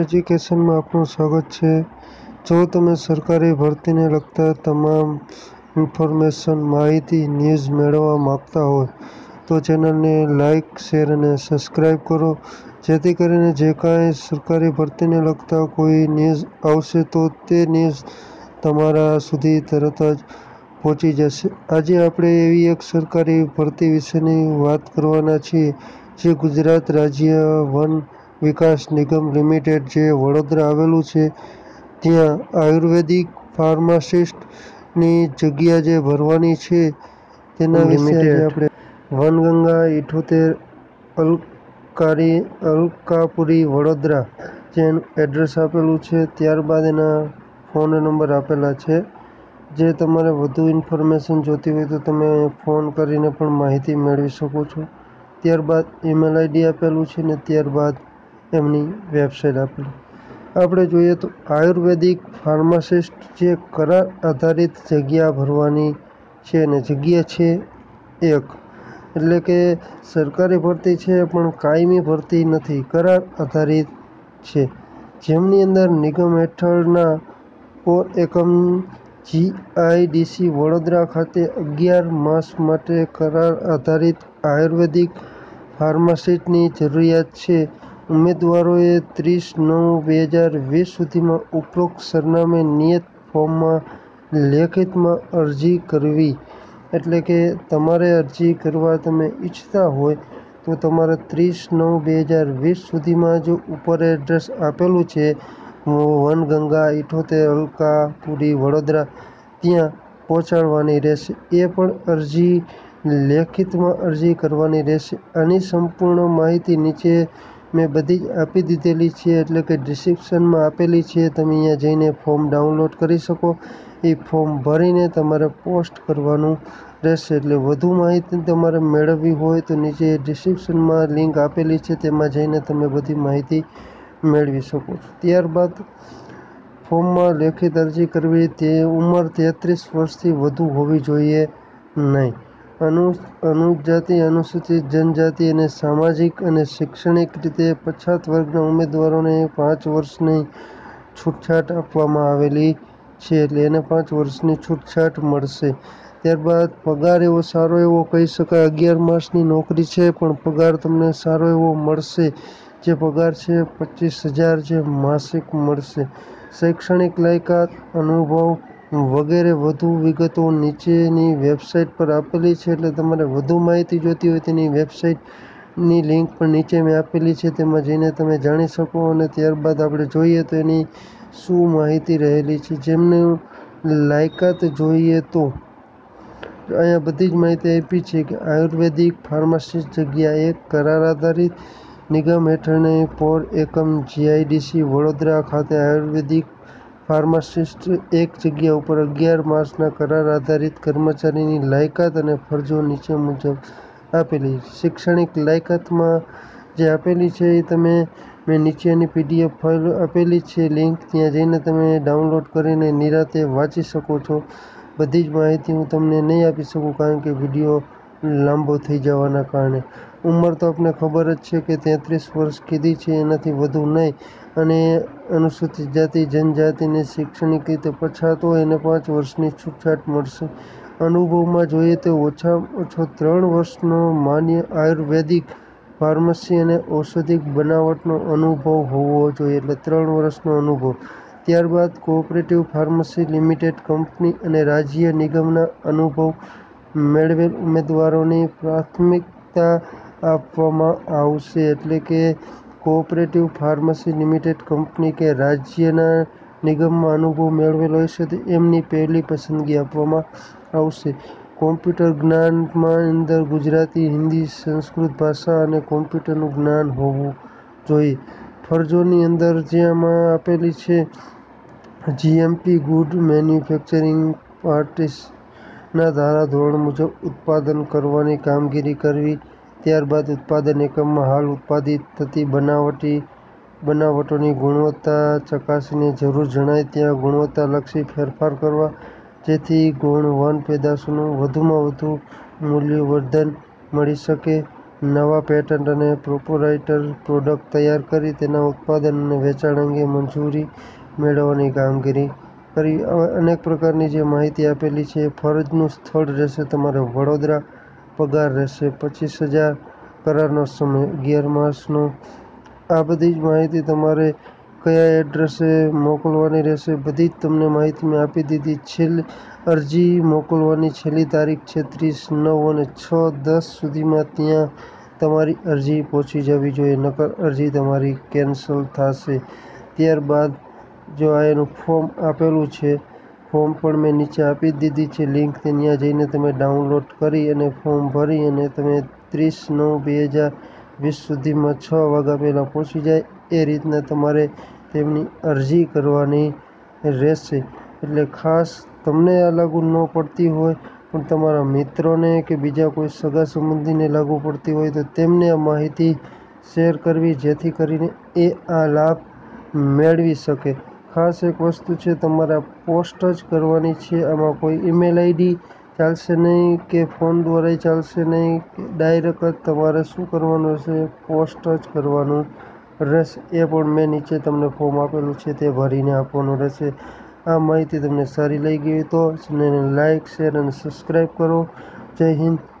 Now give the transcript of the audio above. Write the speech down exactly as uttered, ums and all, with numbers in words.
Education में आपनु स्वागत है। जो तमे सरकारी भर्ती ने लगता तमाम इन्फॉर्मेशन माहिती न्यूज मेळववा मांगता हो तो चैनल ने लाइक शेर और सब्सक्राइब करो, जेथी करीने जे कांई सरकारी भर्ती ने लगता कोई न्यूज आवशे तो ते न्यूज तमारा सुधी तरत ज पहुंची जशे। आज आपणे एवी एक सरकारी भर्ती विशेनी वात करवाना छीए जे गुजरात राज्य वन विकास निगम लिमिटेड जे वडोदरा आवेलू छे त्यां आयुर्वेदिक फार्मासिस्ट नी जग्या जे भरवानी छे तेना विषे आपणे वनगंगा अठ्ठोतेर अलकारी अलकापुरी वडोदरा जे एड्रेस आपेलू छे, त्यारबाद एना फोन नंबर आपेला छे। जे तमारे वधु इन्फॉर्मेशन जोती होय तो तमे फोन करीने पण माहिती मेळवी शको छो। त्यारबाद ईमेल आईडी आपेलू छे ने त्यारबाद एमनी वेबसाइट आपेली। आपणे जोईए तो आयुर्वेदिक फार्मासिस्ट जे करार आधारित जग्या भरवानी छे ने जग्या छे एक, एटले के सरकारी भर्ती छे पण कायमी भर्ती नथी, करार आधारित छे, जेमनी अंदर निगम हेठळना core Ekam ji I D C Vadodara खाते अगियार मास माटे करार आधारित आयुर्वेदिक फार्मासिस्टनी जरूरियात छे। उम्मीदवारोए तीस नौ बेहजार वीस सुधीमां उपरोक्त सरनामे नियत फॉर्ममां लेखितमां अरजी करवी, एटले के तमारे अरजी करवा तमे इच्छता होय तो तमारे तीस नौ बेहजार वीस सुधीमां जो ऊपर एड्रेस आपेलू छे वनगंगा अठ्ठोतेर अलकापुरी वडोदरा त्यां पहोंचाडવાની રહેશે। એ પણ અરજી લેખિતમાં અરજી કરવાની રહેશે। આની સંપૂર્ણ માહિતી નીચે મેં બધી જ આપી દીધેલી છે, એટલે કે ડિસ્ક્રિપ્શનમાં આપેલી છે, તમે અહીંયા જઈને ફોર્મ ડાઉનલોડ કરી શકો। એ ફોર્મ ભરીને તમારે પોસ્ટ કરવાનું રહેશે। એટલે વધુ માહિતી તમારે મેળવવી હોય તો નીચે ડિસ્ક્રિપ્શનમાં લિંક આપેલી છે, તેમાં જઈને તમે બધી માહિતી मेळवी शको। त्यारबाद फॉर्म में लेखित अरजी करवी ते उमर तेत्रीस वर्ष थी वधु होवी जोईए नहीं। अनु अनुजाति अनुसूचित जनजाति अने सामाजिक अने शैक्षणिक रीते पछात वर्गना उम्मीदवारोने पांच वर्षनी छूटछाट आपवामां आवेली छे, एटले एने पांच वर्षनी छूटछाट मळशे। त्यारबाद पगार एवो सारो एवो कही शकाय, अगियार मासनी नौकरी छे पण पगार तमने सारो एवो मळशे। जे पगार है पच्चीस हज़ार जो मासिक मळशे। शैक्षणिक लायकात अनुभव वगैरह वधु विगतो नीचेनी वेबसाइट पर आपेली है, एटले तमारे वधु माहिती जोती होय तेनी वेबसाइटनी लिंक पण नीचे में आपेली है, तेमां जईने तमे जाणी शको। अने त्यारबाद आपणे जोईए तो एनी शुं माहिती रहेली छे। जेमने लायकात जोईए तो अहींया बधी ज माहिती आपी छे के आयुर्वेदिक फार्मासिस्ट जग्या एक करार आधारित निगम हेठळने पोर एकम जी आई डी सी वडोदरा खाते आयुर्वेदिक फार्मासिस्ट एक जग्या उपर अगियार मासना करार आधारित कर्मचारीनी लायकात अने फरजो नीचे मुजब आपेली। शैक्षणिक लायकातमां जे आपेली छे ए तमे मैं नीचेनी पी डी एफ फाइल आपेली छे, लिंक त्यां जईने तमे डाउनलोड करीने निराते वाँची शको छो। बधी ज माहिती हूँ तमने नहीं आपी सकूँ कारण के विडियो लांबो थी जावाना कारणे। उमर तो आपने खबर ज छे के तेत्रीस वर्ष कीधी छे, एनाथी वधु नहीं। अने अनुसूचित जाति जनजाति ने शैक्षणिक रीते पछात होय एने पांच वर्षनी छूटछाट मळशे। अनुभवमां जोईए तो ओछामां ओछो त्रण वर्षनो मान्य आयुर्वेदिक फार्मसी अने औषधिक बनावटनो अनुभव होवो जोईए, एटले त्रण वर्षनो अनुभव। त्यारबाद कोऑपरेटिव फार्मसी लिमिटेड कंपनी अने राज्य निगमना अनुभव मेळवेल उम्मीदवारोने प्राथमिकता आपवामां आवशे, एटले के कोऑपरेटिव फार्मसी लिमिटेड कंपनी के राज्यना निगममां अनुभव मेळवेल होय छे तो एमनी पहेली पसंदगी आपवामां आवशे। कॉम्प्यूटर ज्ञानमां अंदर गुजराती हिंदी संस्कृत भाषा अने कॉम्प्यूटरनुं ज्ञान होवुं जोईए। फरजोनी अंदर जे आमां आपेली छे G M P good manufacturing practices ना धारा धोरण मुजब उत्पादन करवानी कामगीरी करवी। त्यारबाद उत्पादन एकम में हाल उत्पादित थती बनावटी बनावटोनी गुणवत्ता चकासीने जरूर जणाय त्यां गुणवत्तालक्षी फेरफार करवा, जेथी गुणवान पेदाशोनुं વધુમાં વધુ મૂલ્યવર્ધન મળી શકે। नवा पेटंट अने प्रोपराइटर प्रोडक्ट तैयार करी तेना उत्पादन अने वेचाण अंगे मंजूरी मेळववानी कामगीरी करी अनेक प्रकारनी जे माहिती आपेली छे। फरजनुं स्थळ रहेशे तमारे वडोदरा, पगार रहेशे पच्चीस हज़ार, करारनो समय अगियार मार्चनो। आ बधी ज माहिती तमारे कया एड्रेसे मोकलवानी रहेशे बधी ज तमने माहिती में आपी दीधी। छेल्ली अरजी मोकलवानी छेल्ली तारीख छे तीस नौ अने छ दस सुधीमां त्यां तमारी अरजी पहोंची जवी जोईए, नकर अरजी तमारी केन्सल थशे। त्यारबाद जो आ एनुं फॉर्म आपेलुं छे, फॉर्म पण मैं नीचे आपी दीधी छे लिंक, त्यां जईने तमे डाउनलॉड करी अने फॉर्म भरी अने तमे तीस नौ बे हज़ार वीस सुधीमां छ वाग्या पहेला पहोंची जाय ए रीतना तमारे तेमनी अरजी करवानी रहेशे। एटले खास तमने आ लागू न पड़ती होय पण तमारा मित्रोने के बीजा कोई सगा संबंधीने लागू पड़ती होय तो तेमने आ माहिती शेर करवी जेथी करीने ए आ लाभ मेळवी सके। खास एक वस्तु छे तमारा पोस्ट ज करवानी छे, आमां कोई ईमेल आईडी चालशे नहीं के फोन द्वारा चालशे नहीं, डायरेक्ट तमारे शुं करवानुं छे पोस्ट ज करवानुं रस। ए पण मैं नीचे तमने फॉर्म आपेलू है तो भरीने आपवानुं रहेशे। आ माहिती तमने सारी लगी तो चैनल ने लाइक शेर और सब्सक्राइब करो। जय हिंद।